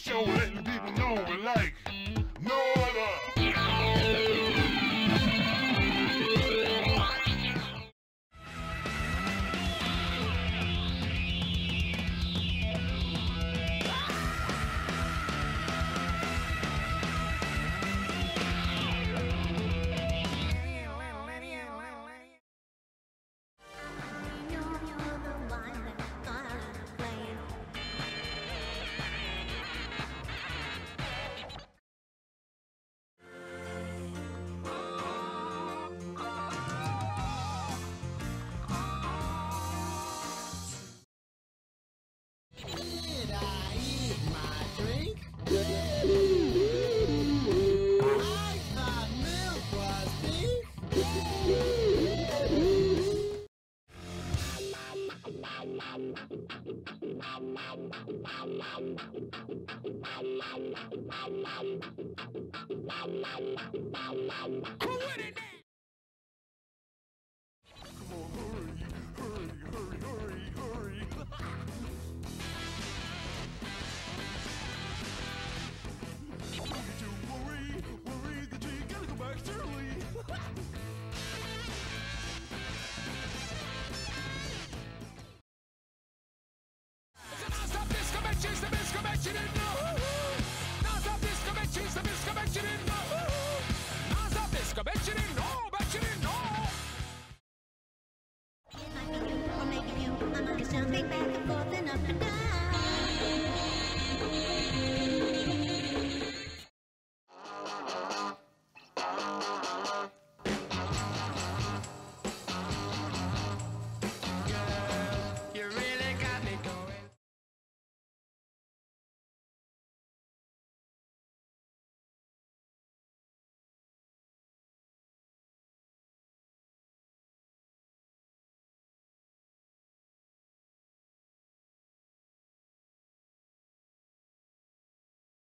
show, letting the people know we're like no I'll make back and forth and up and down.